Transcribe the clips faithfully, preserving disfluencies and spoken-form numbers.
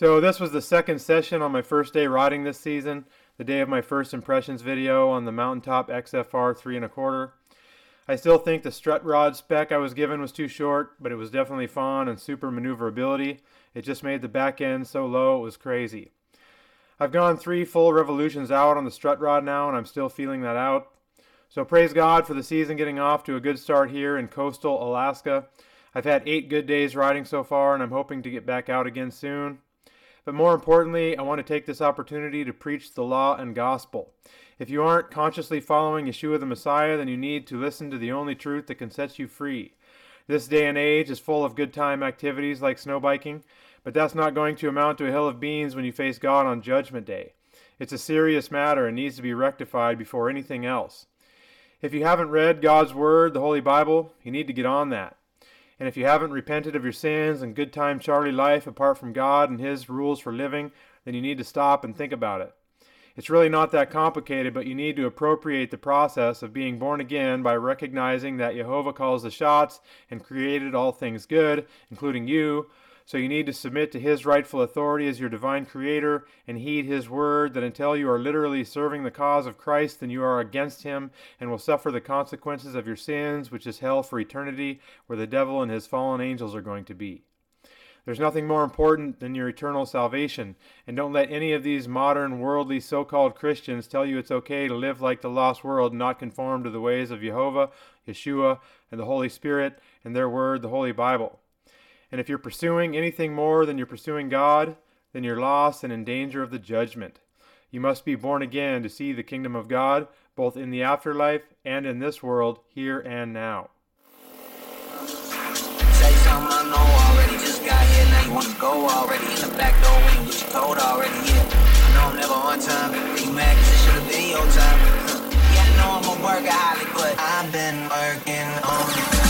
So this was the second session on my first day riding this season, the day of my first impressions video on the Mountaintop X F R three and a quarter. I still think the strut rod spec I was given was too short, but it was definitely fun and super maneuverability. It just made the back end so low it was crazy. I've gone three full revolutions out on the strut rod now, and I'm still feeling that out. So praise God for the season getting off to a good start here in coastal Alaska. I've had eight good days riding so far, and I'm hoping to get back out again soon. But more importantly, I want to take this opportunity to preach the law and gospel. If you aren't consciously following Yeshua the Messiah, then you need to listen to the only truth that can set you free. This day and age is full of good time activities like snow biking, but that's not going to amount to a hill of beans when you face God on Judgment Day. It's a serious matter and needs to be rectified before anything else. If you haven't read God's Word, the Holy Bible, you need to get on that. And if you haven't repented of your sins and good time Charlie life apart from God and His rules for living, then you need to stop and think about it. It's really not that complicated, but you need to appropriate the process of being born again by recognizing that Jehovah calls the shots and created all things good, including you. So you need to submit to His rightful authority as your divine creator and heed His word that until you are literally serving the cause of Christ, then you are against Him and will suffer the consequences of your sins, which is hell for eternity, where the devil and his fallen angels are going to be. There's nothing more important than your eternal salvation, and don't let any of these modern, worldly, so-called Christians tell you it's okay to live like the lost world, not conform to the ways of Jehovah, Yeshua, and the Holy Spirit, and their word, the Holy Bible. And if you're pursuing anything more than you're pursuing God, then you're lost and in danger of the judgment. You must be born again to see the kingdom of God, both in the afterlife and in this world, here and now. Wanna go already in the back door when you get cold already, yeah. I know I'm never on time, being mad cause it should've been your time. Yeah, I know I'm a workaholic, but I've been working on it.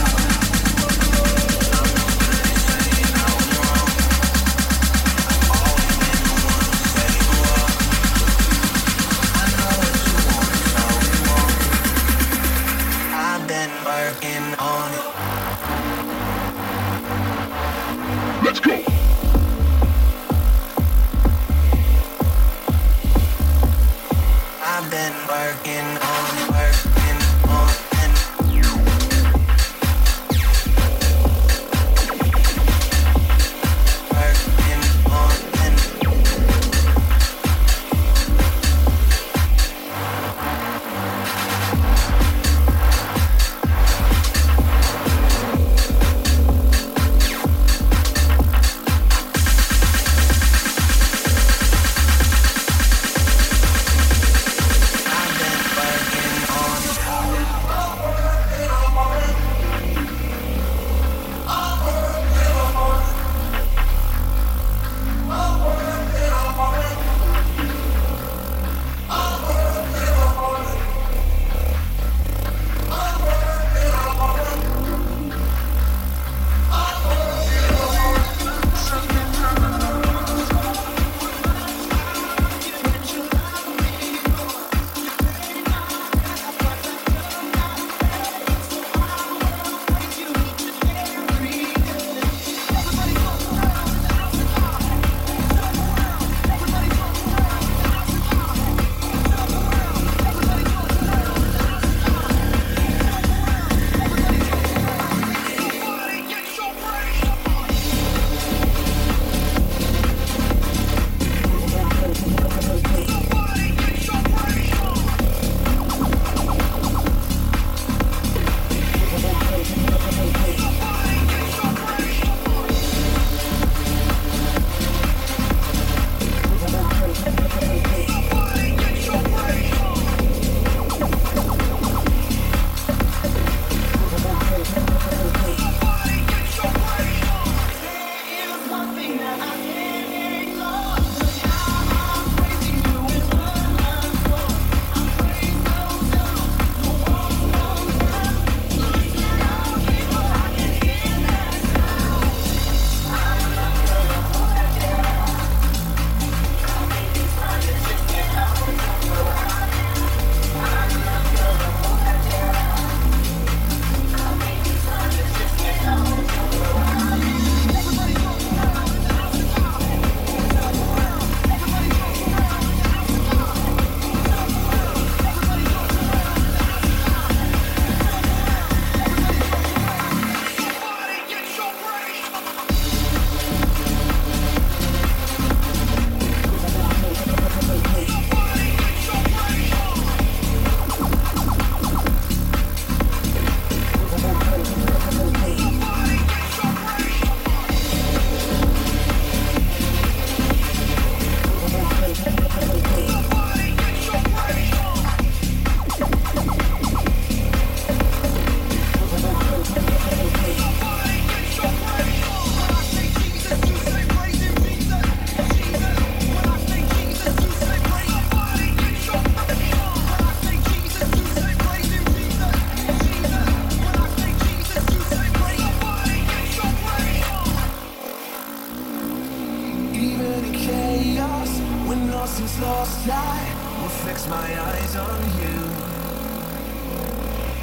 thousands lost, I will fix my eyes on you.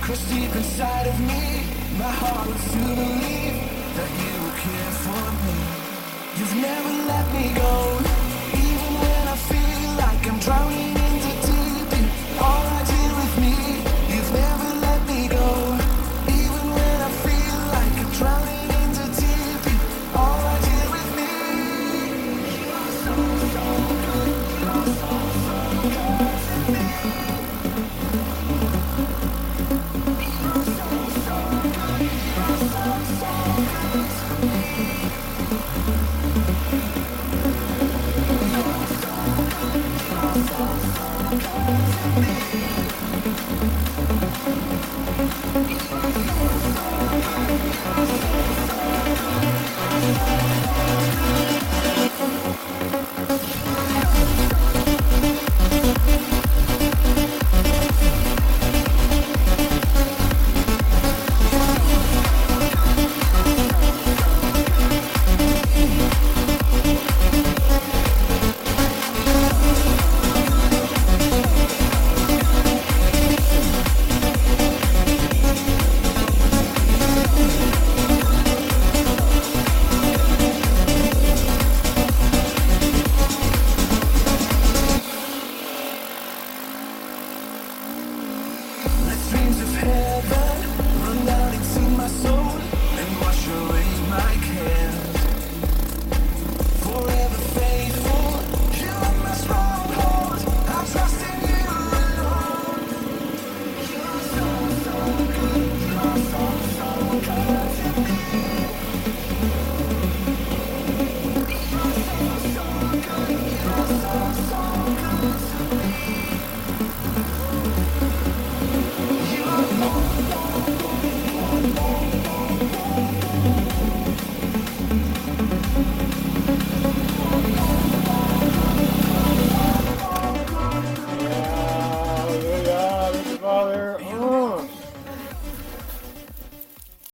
Cause deep inside of me, my heart wants to believe that you were here for me. You've never let me go, even when I feel like I'm drowning in the deep end. All I did with me, you've never let me go, even when I feel like I'm drowning. We'll be right back.